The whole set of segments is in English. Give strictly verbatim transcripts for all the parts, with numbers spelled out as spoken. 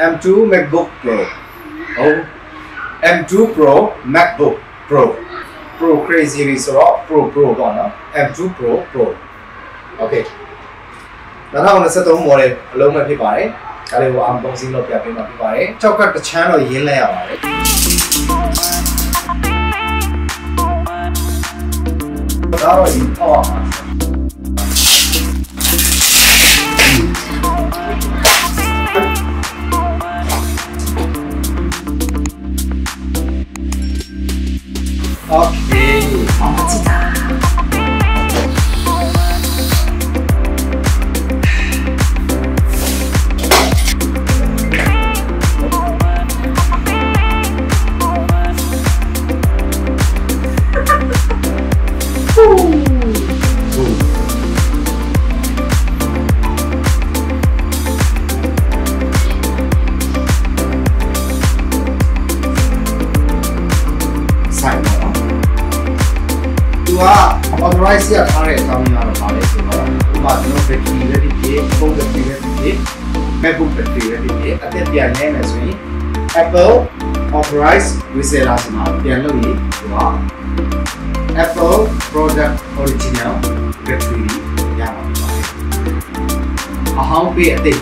M two MacBook Pro oh M two Pro MacBook Pro Pro crazy result Pro Pro gone M two Pro Pro okay now I'm going to set the model along with everybody I will I'm going to see no problem everybody check out the channel you know Okay. Authorized here, current coming out of college, but no factory ready pay, phone factory ready pay, MacBook factory ready pay. I think their name is we Apple authorized reseller. They are no need to are Apple product original factory. They are not. How pay a day?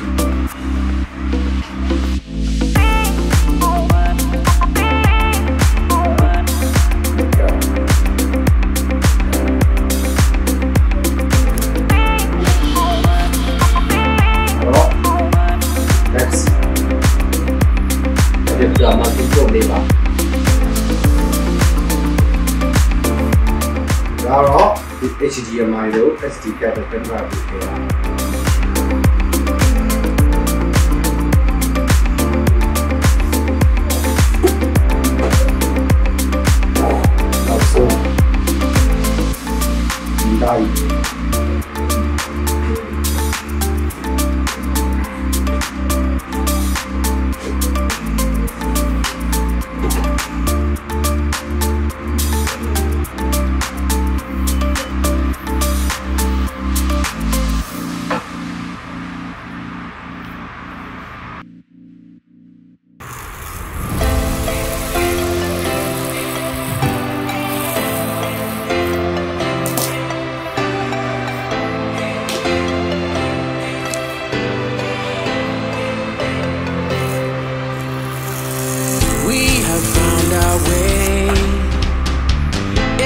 With H D M I road, S D card and camera also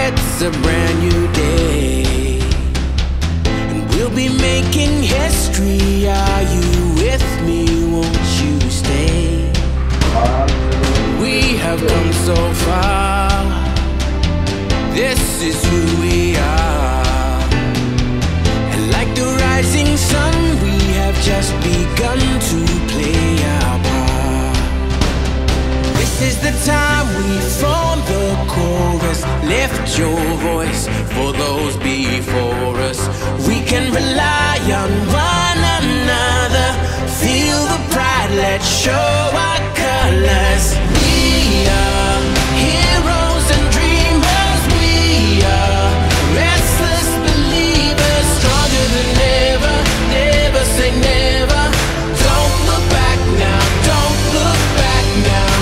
It's a brand new day, and we'll be making history. Are you with me? Won't you stay? We have come so far. This is who we are, and like the rising sun, we have just begun to play our part. This is the time we form the chorus. Lift your voice for those before us. We can rely on one another. Feel the pride, let's show our colors. We are heroes and dreamers. We are restless believers, stronger than ever. Never say never. Don't look back now. Don't look back now.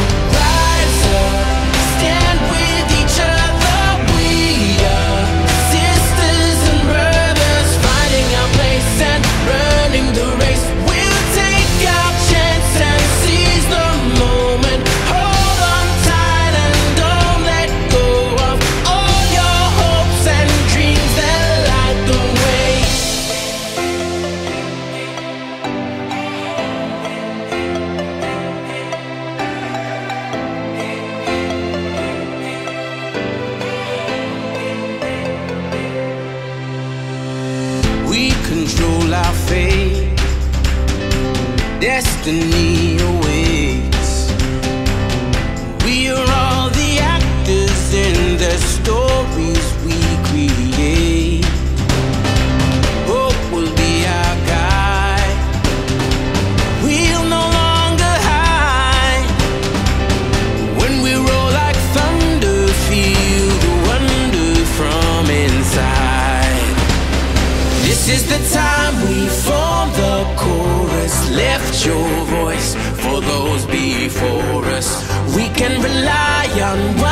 Destiny awaits. We are all the actors in the stories we create. Hope will be our guide. We'll no longer hide. When we roll like thunder, feel the wonder from inside. This is the time we form the chorus. Lift your voice for those we can rely on.